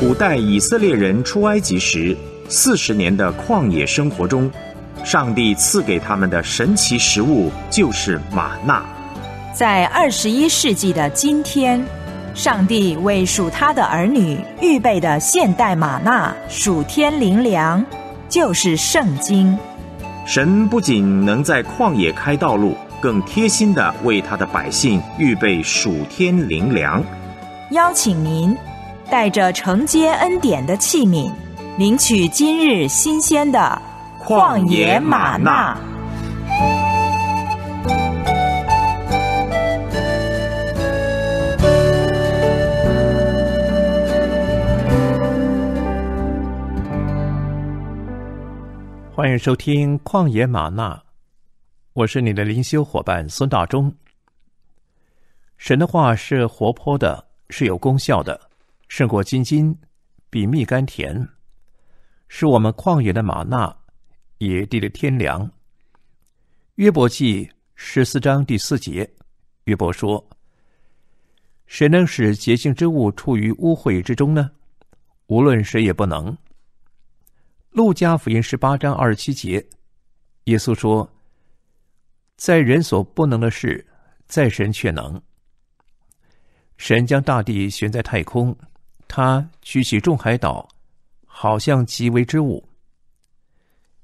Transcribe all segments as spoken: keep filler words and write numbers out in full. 古代以色列人出埃及时四十年的旷野生活中，上帝赐给他们的神奇食物就是玛纳。在二十一世纪的今天，上帝为属他的儿女预备的现代玛纳属天灵粮就是圣经。神不仅能在旷野开道路，更贴心地为他的百姓预备属天灵粮。邀请您带着承接恩典的器皿，领取今日新鲜的旷野玛纳。欢迎收听旷野玛纳，我是你的灵修伙伴孙大中。神的话是活泼的，是有功效的，胜过金金，比蜜甘甜，是我们旷野的玛纳，野地的天粮。约伯记十四章第四节，约伯说：谁能使洁净之物处于污秽之中呢？无论谁也不能。路加福音十八章二十七节，耶稣说：在人所不能的事，在神却能。神将大地悬在太空，他举起众海岛，好像极微之物。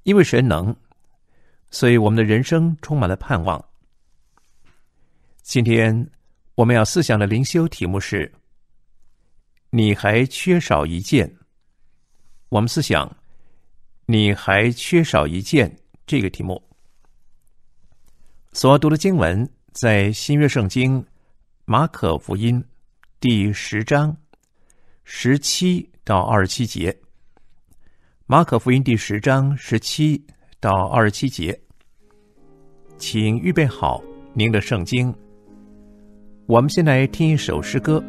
因为神能，所以我们的人生充满了盼望。今天我们要思想的灵修题目是：你还缺少一件。我们思想你还缺少一件这个题目。所读的经文在新约圣经马可福音第十章十七到二十七节，马可福音第十章十七到二十七节，请预备好您的圣经。我们先来听一首诗歌，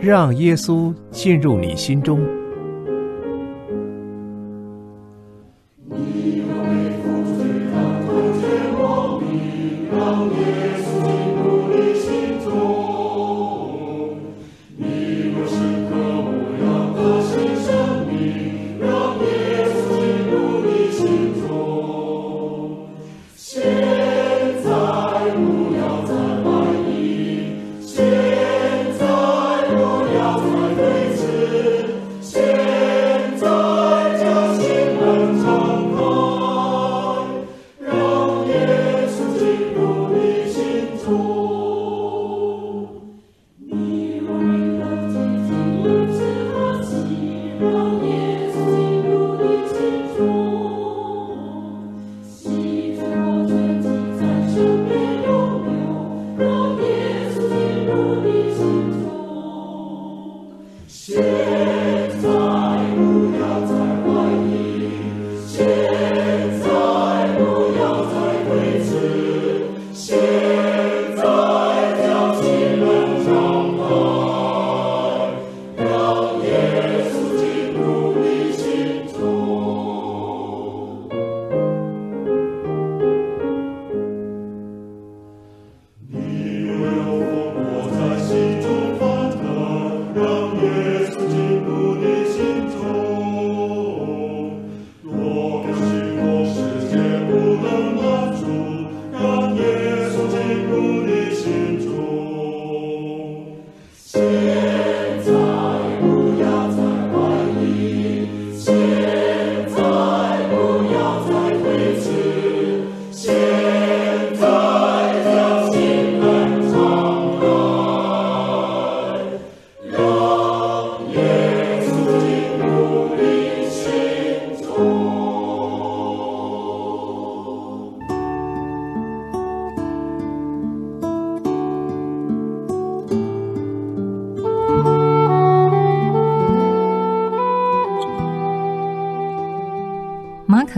让耶稣进入你心中。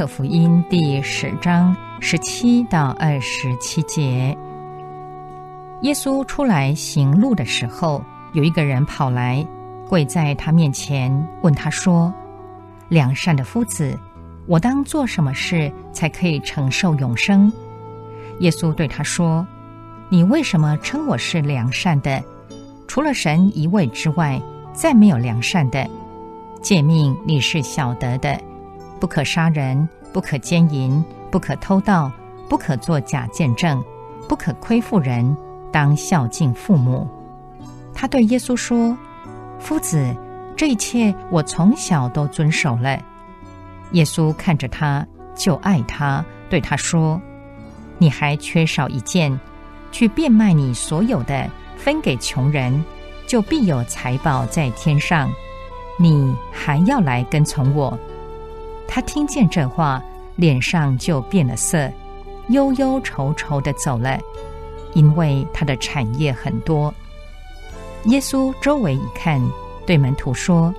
福音第十章十七到二十七节，耶稣出来行路的时候，有一个人跑来，跪在他面前，问他说：“良善的夫子，我当做什么事才可以承受永生？”耶稣对他说：“你为什么称我是良善的？除了神一位之外，再没有良善的。诫命你是晓得的，不可杀人，不可奸淫，不可偷盗，不可作假见证，不可亏负人，当孝敬父母。他对耶稣说：夫子，这一切我从小都遵守了。耶稣看着他，就爱他，对他说：你还缺少一件，去变卖你所有的，分给穷人，就必有财宝在天上，你还要来跟从我。他听见这话，脸上就变了色，忧忧愁愁地走了，因为他的产业很多。耶稣周围一看，对门徒说：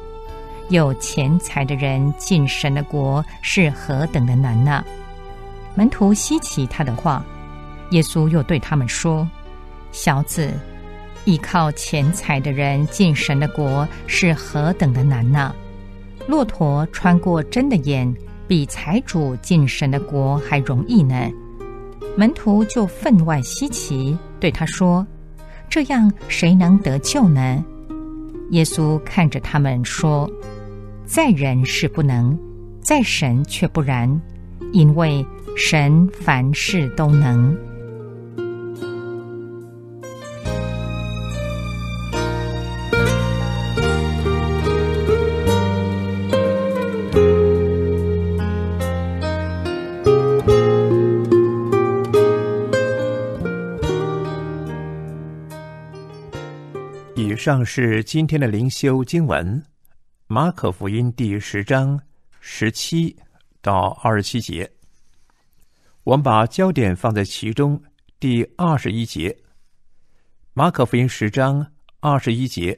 有钱财的人进神的国是何等的难啊！门徒稀奇他的话。耶稣又对他们说：小子，依靠钱财的人进神的国是何等的难啊！骆驼穿过针的眼，比财主进神的国还容易呢。门徒就分外稀奇，对他说：这样谁能得救呢？耶稣看着他们说：在人是不能，在神却不然，因为神凡事都能。以上是今天的灵修经文，《马可福音》第十章十七到二十七节。我们把焦点放在其中第二十一节，《马可福音》十章二十一节。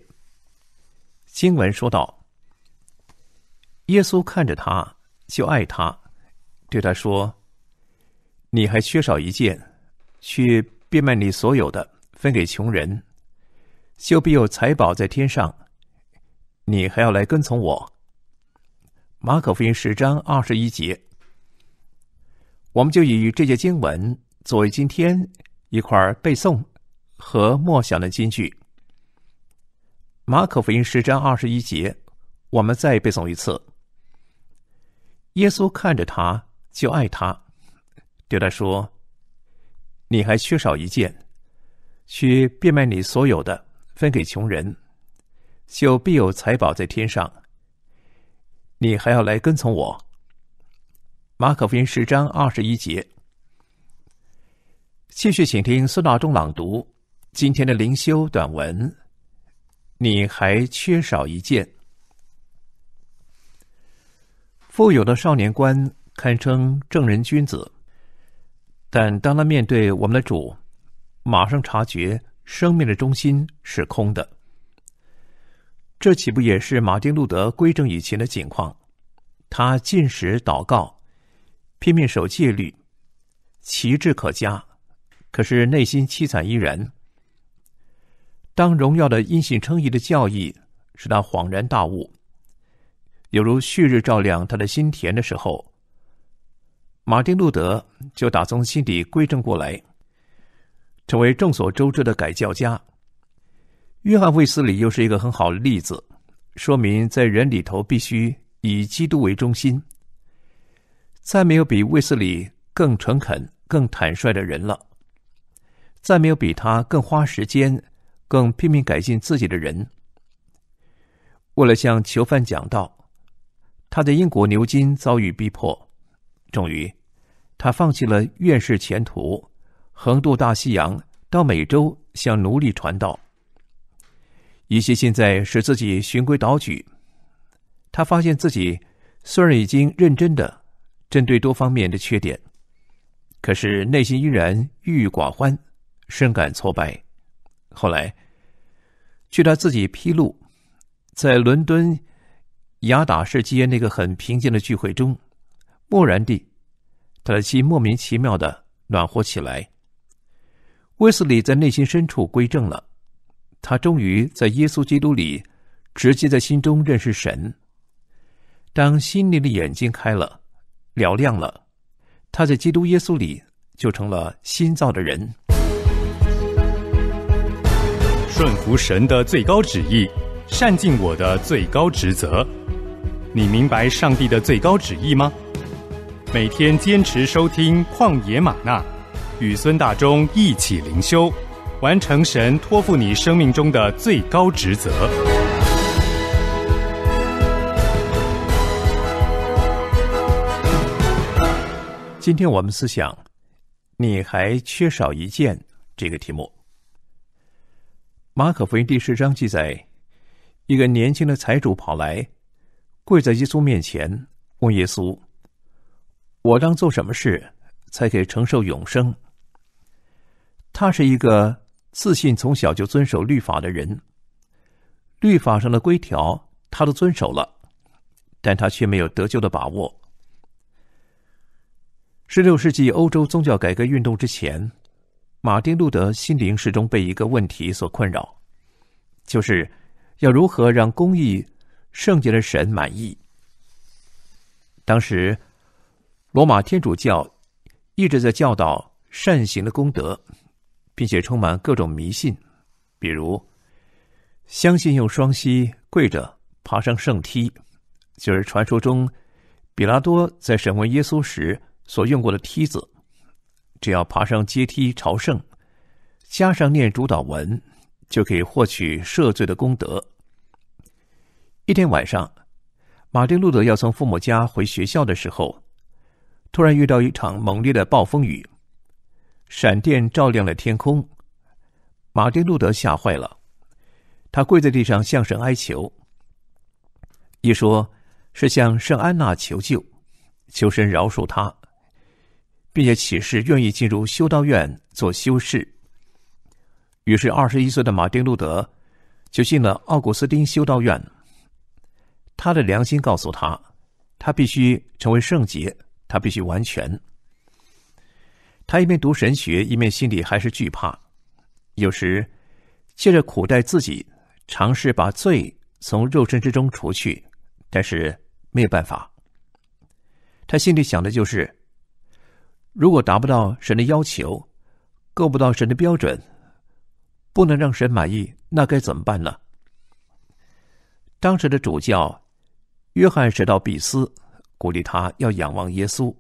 经文说道：“耶稣看着他，就爱他，对他说：你还缺少一件，去变卖你所有的，分给穷人。”就必有财宝在天上，你还要来跟从我。马可福音十章二十一节。我们就以这节经文作为今天一块背诵和默想的金句。马可福音十章二十一节，我们再背诵一次。耶稣看着他，就爱他，对他说：你还缺少一件，去变卖你所有的，分给穷人，就必有财宝在天上，你还要来跟从我。马可福音十章二十一节。继续请听孙大中朗读今天的灵修短文：你还缺少一件。富有的少年官堪称正人君子，但当他面对我们的主，马上察觉生命的中心是空的。这岂不也是马丁路德归正以前的情况？他禁食祷告，拼命守戒律，旗帜可嘉，可是内心凄惨依然。当荣耀的因信称义的教义使他恍然大悟，有如旭日照亮他的心田的时候，马丁路德就打从心底归正过来，成为众所周知的改教家。约翰卫斯理又是一个很好的例子，说明在人里头必须以基督为中心。再没有比卫斯理更诚恳、更坦率的人了，再没有比他更花时间、更拼命改进自己的人。为了向囚犯讲道，他在英国牛津遭遇逼迫，终于他放弃了院士前途，横渡大西洋到美洲向奴隶传道。一些现在使自己循规蹈矩，他发现自己虽然已经认真的针对多方面的缺点，可是内心依然郁郁寡欢，深感挫败。后来据他自己披露，在伦敦雅达士街那个很平静的聚会中，蓦然地他的心莫名其妙的暖和起来。威斯理在内心深处归正了，他终于在耶稣基督里直接在心中认识神。当心灵的眼睛开了，嘹亮了，他在基督耶稣里就成了新造的人。顺服神的最高旨意，善尽我的最高职责。你明白上帝的最高旨意吗？每天坚持收听旷野玛纳，与孙大中一起灵修，完成神托付你生命中的最高职责。今天我们思想你还缺少一件这个题目。马可福音第十章记载，一个年轻的财主跑来，跪在耶稣面前，问耶稣：我当做什么事才可以承受永生？他是一个自信从小就遵守律法的人，律法上的规条他都遵守了，但他却没有得救的把握。十六世纪欧洲宗教改革运动之前，马丁路德心灵始终被一个问题所困扰，就是要如何让公义圣洁的神满意。当时罗马天主教一直在教导善行的功德，并且充满各种迷信，比如相信用双膝跪着爬上圣梯，就是传说中比拉多在审问耶稣时所用过的梯子，只要爬上阶梯朝圣，加上念主祷文，就可以获取赦罪的功德。一天晚上，马丁路德要从父母家回学校的时候，突然遇到一场猛烈的暴风雨，闪电照亮了天空。马丁路德吓坏了，他跪在地上向神哀求，一说是向圣安娜求救，求神饶恕他，并且起誓愿意进入修道院做修士。于是二十一岁的马丁路德就进了奥古斯丁修道院。他的良心告诉他，他必须成为圣洁，他必须完全。他一面读神学，一面心里还是惧怕，有时借着苦待自己，尝试把罪从肉身之中除去，但是没有办法。他心里想的就是，如果达不到神的要求，够不到神的标准，不能让神满意，那该怎么办呢？当时的主教约翰·史道比斯鼓励他要仰望耶稣，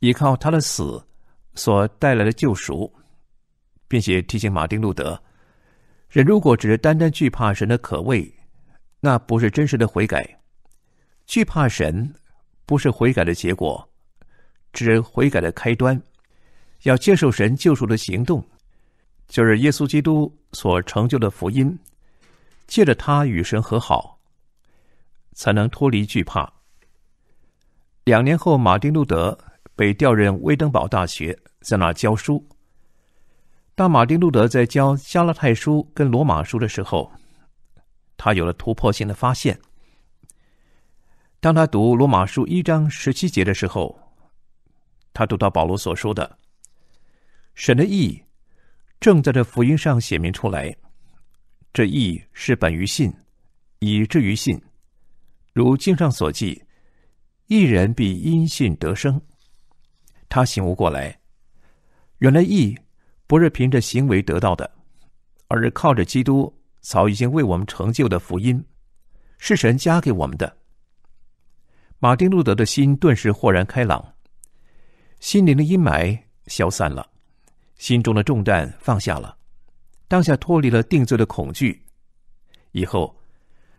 依靠他的死所带来的救赎，并且提醒马丁路德，人如果只是单单惧怕神的可畏，那不是真实的悔改。惧怕神不是悔改的结果，只是悔改的开端。要接受神救赎的行动，就是耶稣基督所成就的福音，借着他与神和好，才能脱离惧怕。两年后，马丁路德被调任威登堡大学，在那教书。当马丁路德在教加拉太书跟罗马书的时候，他有了突破性的发现。当他读罗马书一章十七节的时候，他读到保罗所说的：神的义正在这福音上显明出来，这义是本于信，以至于信，如经上所记，义人必因信得生。他醒悟过来，原来义不是凭着行为得到的，而是靠着基督早已经为我们成就的福音，是神加给我们的。马丁路德的心顿时豁然开朗，心灵的阴霾消散了，心中的重担放下了，当下脱离了定罪的恐惧。以后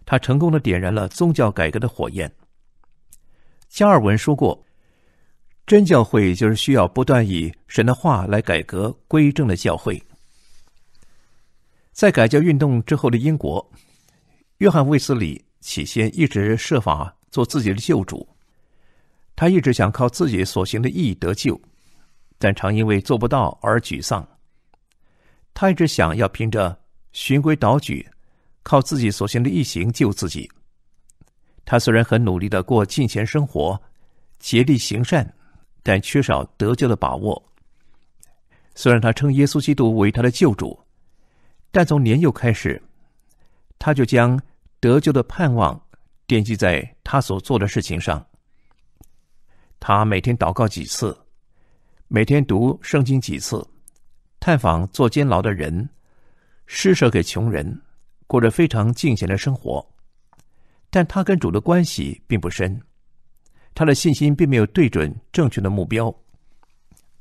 他成功地点燃了宗教改革的火焰。加尔文说过，真教会就是需要不断以神的话来改革归正的教会。在改教运动之后的英国，约翰·卫斯理起先一直设法做自己的救主，他一直想靠自己所行的义得救，但常因为做不到而沮丧。他一直想要凭着循规蹈矩，靠自己所行的义行救自己。他虽然很努力地过敬虔生活，竭力行善，但缺少得救的把握。虽然他称耶稣基督为他的救主，但从年幼开始，他就将得救的盼望奠基在他所做的事情上。他每天祷告几次，每天读圣经几次，探访坐监牢的人，施舍给穷人，过着非常尽贤的生活，但他跟主的关系并不深，他的信心并没有对准正确的目标。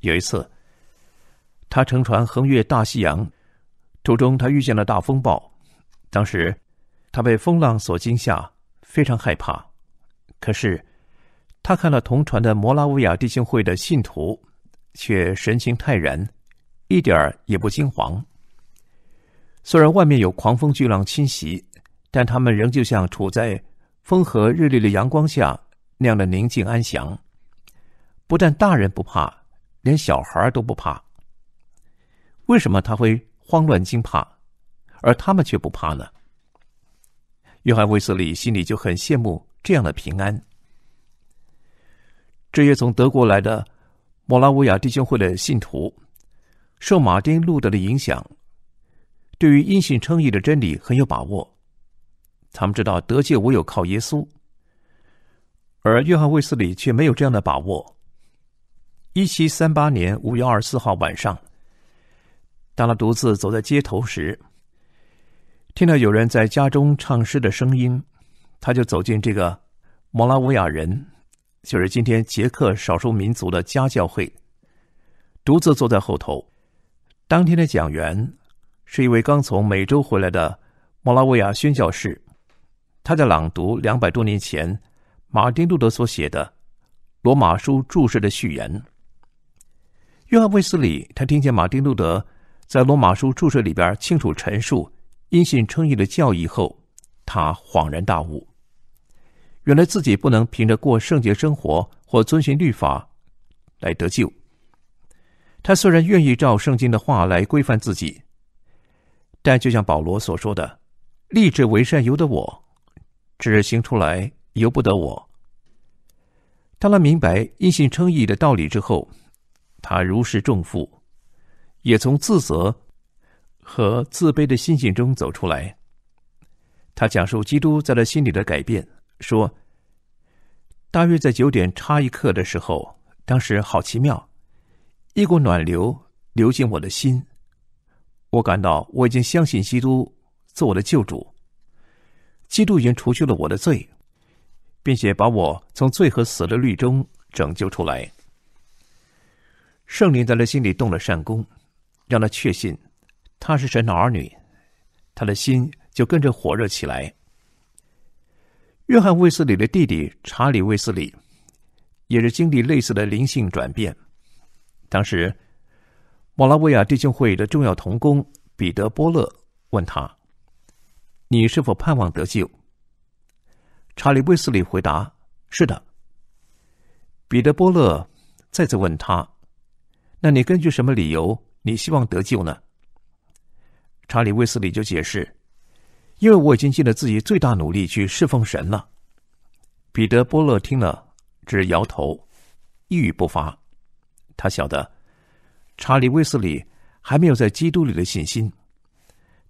有一次，他乘船横越大西洋，途中他遇见了大风暴，当时他被风浪所惊吓，非常害怕。可是他看了同船的摩拉维亚弟兄会的信徒，却神情泰然，一点儿也不惊惶。虽然外面有狂风巨浪侵袭，但他们仍旧像处在风和日丽的阳光下那样的宁静安详。不但大人不怕，连小孩都不怕。为什么他会慌乱惊怕，而他们却不怕呢？约翰·卫斯理心里就很羡慕这样的平安。这些从德国来的摩拉维亚弟兄会的信徒，受马丁·路德的影响，对于因信称义的真理很有把握。他们知道得救唯有靠耶稣，而约翰·卫斯理却没有这样的把握。一七三八年五月二十四号晚上，当他独自走在街头时，听到有人在家中唱诗的声音，他就走进这个摩拉维亚人，就是今天捷克少数民族的家教会，独自坐在后头。当天的讲员是一位刚从美洲回来的摩拉维亚宣教士，他在朗读两百多年前马丁·路德所写的《罗马书》注释的序言。约翰·卫斯理他听见马丁·路德在《罗马书》注释里边清楚陈述因信称义的教义后，他恍然大悟，原来自己不能凭着过圣洁生活或遵循律法来得救。他虽然愿意照圣经的话来规范自己，但就像保罗所说的，立志为善由得我，只行出来由不得我。当他明白因信称义的道理之后，他如释重负，也从自责和自卑的心境中走出来。他讲述基督在他心里的改变，说大约在九点差一刻的时候，当时好奇妙，一股暖流流进我的心，我感到我已经相信基督做我的救主，基督已经除去了我的罪，并且把我从罪和死的律中拯救出来。圣灵在他心里动了善功，让他确信他是神的儿女，他的心就跟着火热起来。约翰·卫斯理的弟弟查理·卫斯理也是经历类似的灵性转变。当时摩拉维亚弟兄会的重要同工彼得·波勒问他，你是否盼望得救？查理·卫斯理回答，是的。彼得·波勒再次问他，那你根据什么理由你希望得救呢？查理·卫斯理就解释，因为我已经尽了自己最大努力去侍奉神了。彼得·波勒听了只摇头，一语不发。他晓得查理·卫斯理还没有在基督里的信心，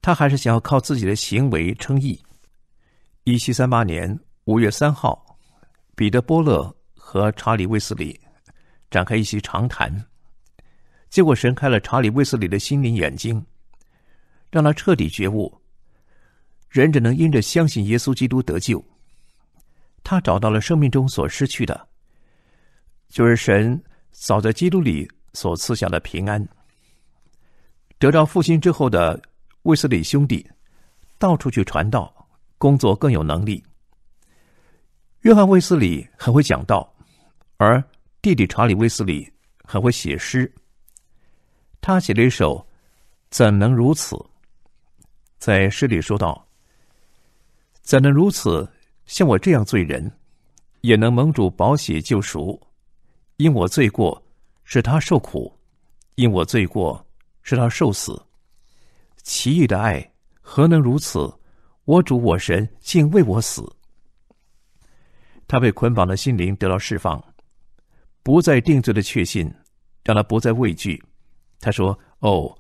他还是想要靠自己的行为称义。一七三八年五月三号，彼得·波勒和查理·卫斯理展开一席长谈，结果神开了查理·卫斯理的心灵眼睛，让他彻底觉悟，人只能因着相信耶稣基督得救。他找到了生命中所失去的，就是神早在基督里所赐下的平安。得到复兴之后的卫斯理兄弟到处去传道，工作更有能力。约翰·卫斯理很会讲道，而弟弟查理·卫斯理很会写诗。他写了一首《怎能如此》，在诗里说道，怎能如此，像我这样罪人，也能蒙主宝血救赎，因我罪过使他受苦，因我罪过使他受死，奇异的爱何能如此，我主我神竟为我死。他被捆绑的心灵得到释放，不再定罪的确信让他不再畏惧。他说，哦，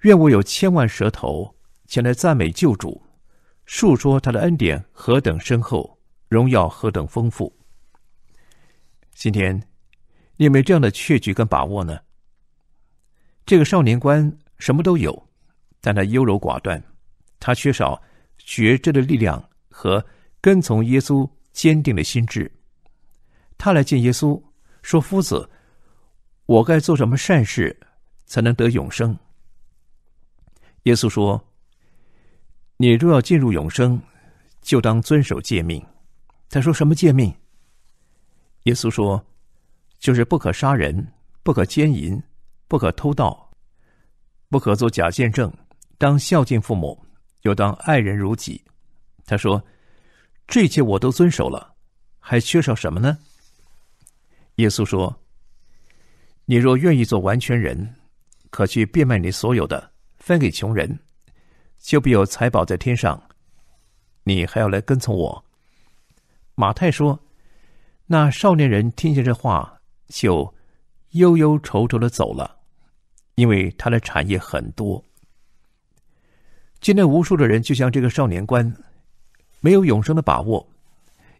愿我有千万舌头前来赞美救主，述说他的恩典何等深厚，荣耀何等丰富。今天你有没有这样的确据跟把握呢？这个少年官什么都有，但他优柔寡断，他缺少觉知的力量和跟从耶稣坚定的心智。他来见耶稣，说：“夫子，我该做什么善事才能得永生？”耶稣说：“你若要进入永生，就当遵守诫命。”他说：“什么诫命？”耶稣说：“就是不可杀人，不可奸淫，不可偷盗，不可作假见证，当孝敬父母，又当爱人如己。”他说：“这一切我都遵守了，还缺少什么呢？”耶稣说：“你若愿意做完全人，可去变卖你所有的，分给穷人，就必有财宝在天上。你还要来跟从我。”马太说：“那少年人听见这话，就忧忧愁愁的走了，因为他的产业很多。”今天无数的人就像这个少年官，没有永生的把握，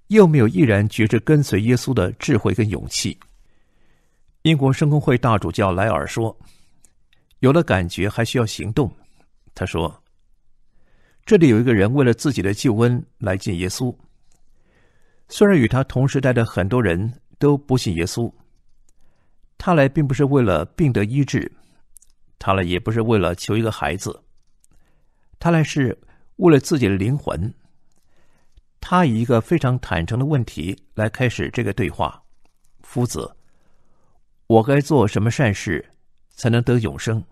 又没有毅然觉知跟随耶稣的智慧跟勇气。英国圣公会大主教莱尔说：“有了感觉还需要行动。”他说：“这里有一个人为了自己的救恩来见耶稣，虽然与他同时代的很多人都不信耶稣，他来并不是为了病得医治，他来也不是为了求一个孩子，他来是为了自己的灵魂。他以一个非常坦诚的问题来开始这个对话：‘夫子，我该做什么善事才能得永生？’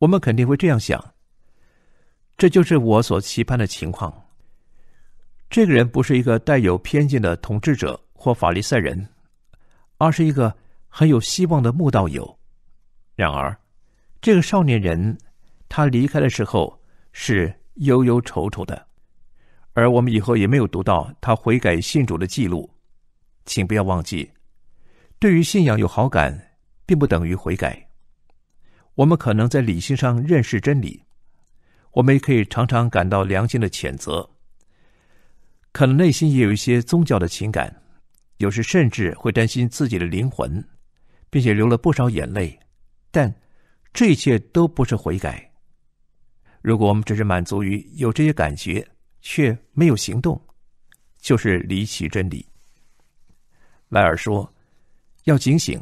我们肯定会这样想，这就是我所期盼的情况。”这个人不是一个带有偏见的统治者或法利赛人，而是一个很有希望的慕道友。然而，这个少年人他离开的时候是忧忧愁愁的，而我们以后也没有读到他悔改信主的记录。请不要忘记，对于信仰有好感并不等于悔改。我们可能在理性上认识真理，我们也可以常常感到良心的谴责，可能内心也有一些宗教的情感，有时甚至会担心自己的灵魂，并且流了不少眼泪，但这一切都不是悔改。如果我们只是满足于有这些感觉却没有行动，就是离弃真理。莱尔说：“要警醒，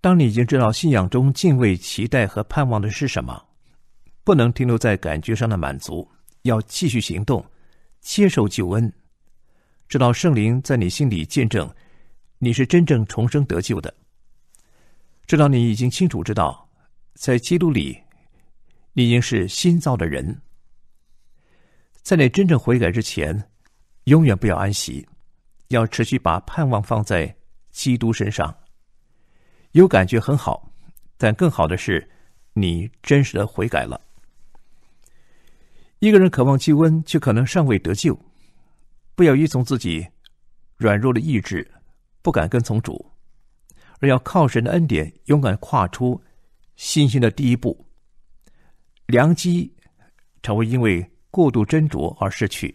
当你已经知道信仰中敬畏、期待和盼望的是什么，不能停留在感觉上的满足，要继续行动，接受救恩，直到圣灵在你心里见证你是真正重生得救的，直到你已经清楚知道在基督里你已经是新造的人。在你真正悔改之前，永远不要安息，要持续把盼望放在基督身上。有感觉很好，但更好的是你真实的悔改了。”一个人渴望救恩，却可能尚未得救，不要依从自己软弱的意志，不敢跟从主，而要靠神的恩典，勇敢跨出信心的第一步。良机常会因为过度斟酌而失去。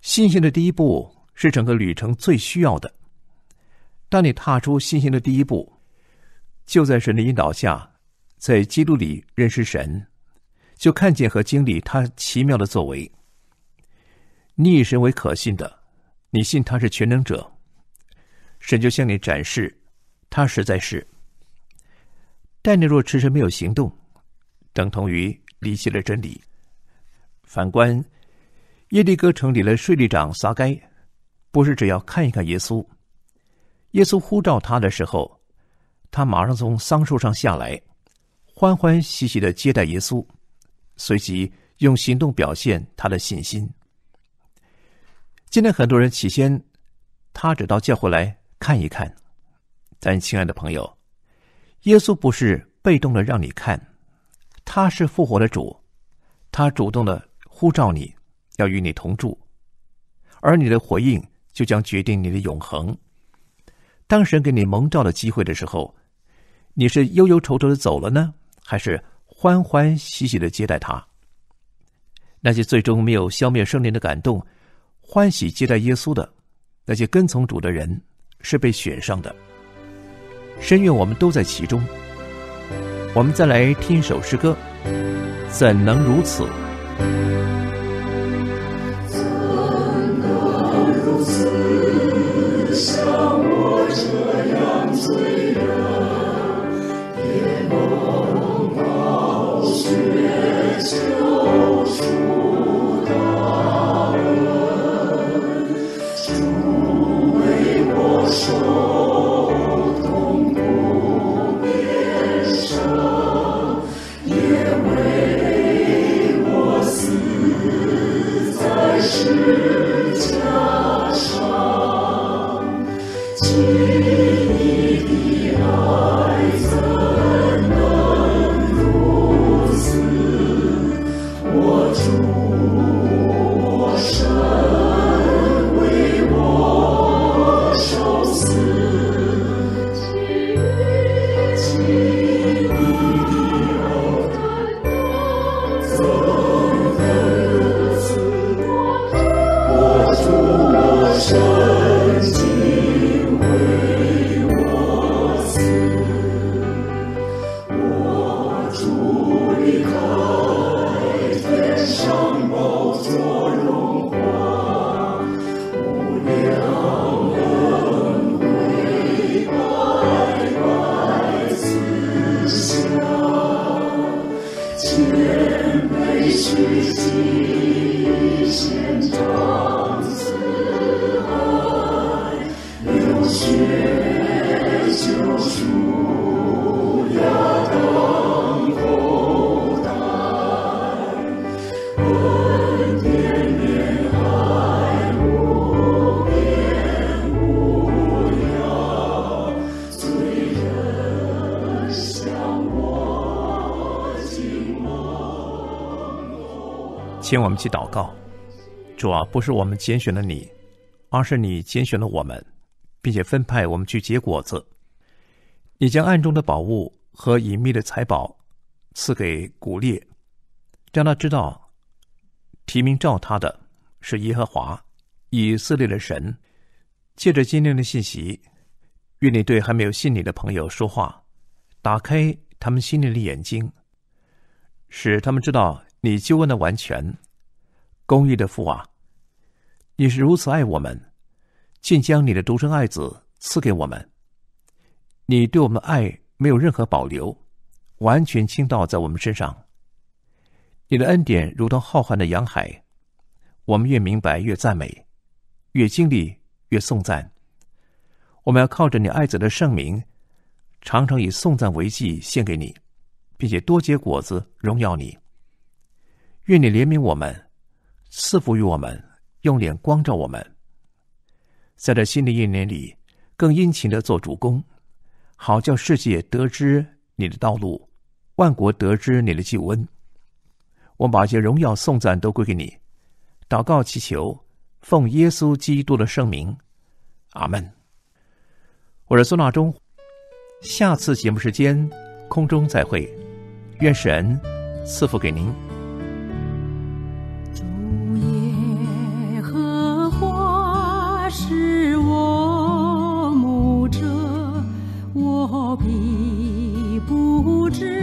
信心的第一步是整个旅程最需要的。当你踏出信心的第一步，就在神的引导下，在基督里认识神，就看见和经历他奇妙的作为。你以神为可信的，你信他是全能者，神就向你展示他实在是。但你若迟迟没有行动，等同于离弃了真理。反观耶利哥城里的税吏长撒该，不是只要看一看耶稣，耶稣呼召他的时候，他马上从桑树上下来，欢欢喜喜地接待耶稣，随即用行动表现他的信心。今天很多人起先他只到教会来看一看，但亲爱的朋友，耶稣不是被动的让你看，他是复活的主，他主动的呼召你，要与你同住，而你的回应就将决定你的永恒。当神给你蒙召的机会的时候，你是忧忧愁愁的走了呢，还是欢欢喜喜的接待他？那些最终没有消灭圣灵的感动，欢喜接待耶稣的，那些跟从主的人，是被选上的。深愿我们都在其中。我们再来听一首诗歌：怎能如此，请我们去祷告。主啊，不是我们拣选了你，而是你拣选了我们，并且分派我们去结果子。你将暗中的宝物和隐秘的财宝赐给古列，让他知道提名召他的是耶和华以色列的神。借着今天的信息，愿你对还没有信你的朋友说话，打开他们心里的眼睛，使他们知道你救恩的完全。公义的父啊，你是如此爱我们，竟将你的独生爱子赐给我们。你对我们的爱没有任何保留，完全倾倒在我们身上。你的恩典如同浩瀚的洋海，我们越明白越赞美，越经历越颂赞。我们要靠着你爱子的圣名，常常以颂赞为祭献给你，并且多结果子荣耀你。愿你怜悯我们，赐福于我们，用脸光照我们，在这新的一年里更殷勤地做主公，好叫世界得知你的道路，万国得知你的救恩。我们把这荣耀颂赞都归给你，祷告祈求，奉耶稣基督的圣名，阿们。我是孙大中，下次节目时间空中再会，愿神赐福给您。我必不知。